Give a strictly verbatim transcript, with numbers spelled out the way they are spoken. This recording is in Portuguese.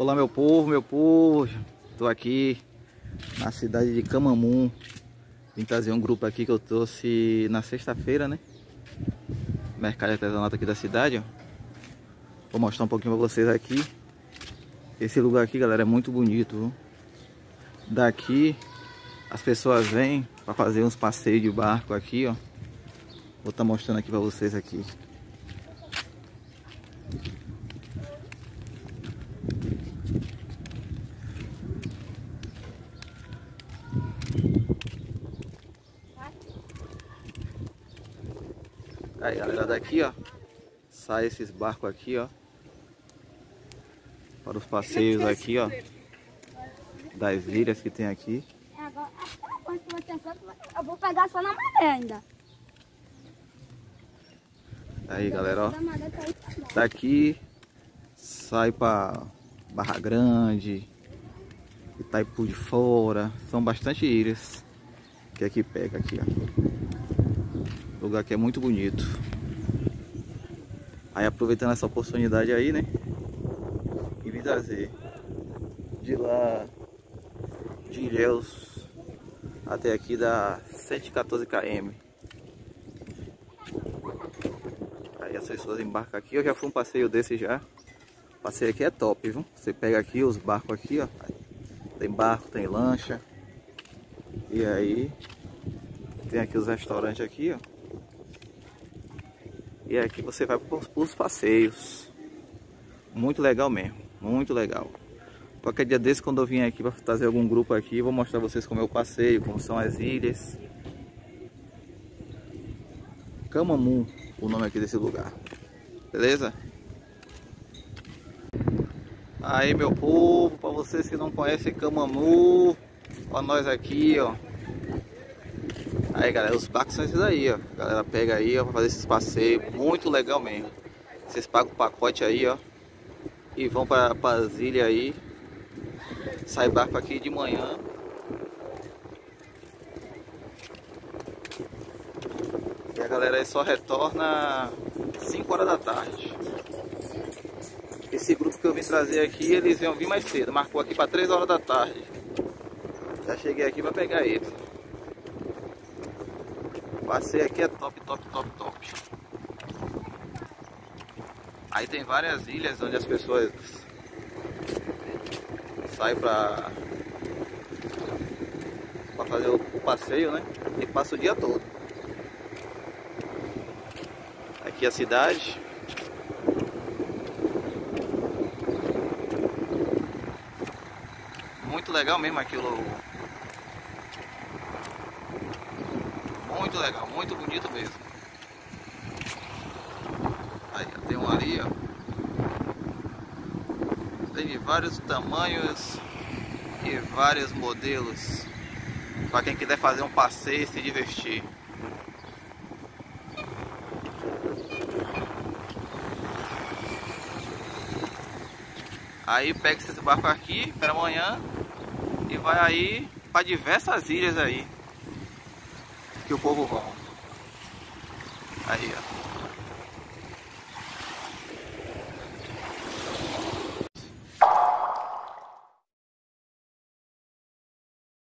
Olá meu povo, meu povo, estou aqui na cidade de Camamu. Vim trazer um grupo aqui que eu trouxe na sexta-feira, né? Mercado de artesanato aqui da cidade, ó. Vou mostrar um pouquinho para vocês aqui. Esse lugar aqui, galera, é muito bonito, viu? Daqui as pessoas vêm para fazer uns passeios de barco aqui, ó. Vou estar mostrando aqui para vocês aqui. Aí galera, daqui ó, sai esses barcos aqui ó, para os passeios aqui ó, das ilhas que tem aqui. Eu vou pegar só na maré ainda. Aí galera ó, daqui sai para Barra Grande, Itaipu de Fora, são bastante ilhas que aqui pega aqui ó. O lugar aqui é muito bonito. Aí aproveitando essa oportunidade aí, né? E vim trazer de lá de Ilhéus até aqui dá cento e quatorze quilômetros. Aí as pessoas embarcam aqui. Eu já fui um passeio desse já. O passeio aqui é top, viu? Você pega aqui os barcos aqui, ó. Tem barco, tem lancha. E aí tem aqui os restaurantes aqui, ó. E aqui você vai para os passeios. Muito legal mesmo. Muito legal. Qualquer dia desse, quando eu vim aqui para trazer algum grupo aqui, vou mostrar vocês como é o passeio, como são as ilhas. Camamu, o nome aqui desse lugar. Beleza? Aí, meu povo, para vocês que não conhecem Camamu, para nós aqui, ó. Aí galera, os barcos são esses aí, ó. A galera pega aí, ó, pra fazer esses passeios. Muito legal mesmo. Vocês pagam o pacote aí, ó. E vão pra, pra ilha aí. Sai barco aqui de manhã. E a galera aí só retorna cinco horas da tarde. Esse grupo que eu vim trazer aqui, eles iam vir mais cedo. Marcou aqui pra três horas da tarde. Já cheguei aqui pra pegar eles. Passeio aqui é top, top, top, top. Aí tem várias ilhas onde as pessoas saem pra, pra fazer o, o passeio, né? E passa o dia todo. Aqui é a cidade. Muito legal mesmo aquilo. Muito legal, muito bonito mesmo. Aí tem um ali, ó. Tem de vários tamanhos e vários modelos. Para quem quiser fazer um passeio e se divertir. Aí pega esse barco aqui para amanhã e vai aí para diversas ilhas aí. Que o povo vai. Aí, ó.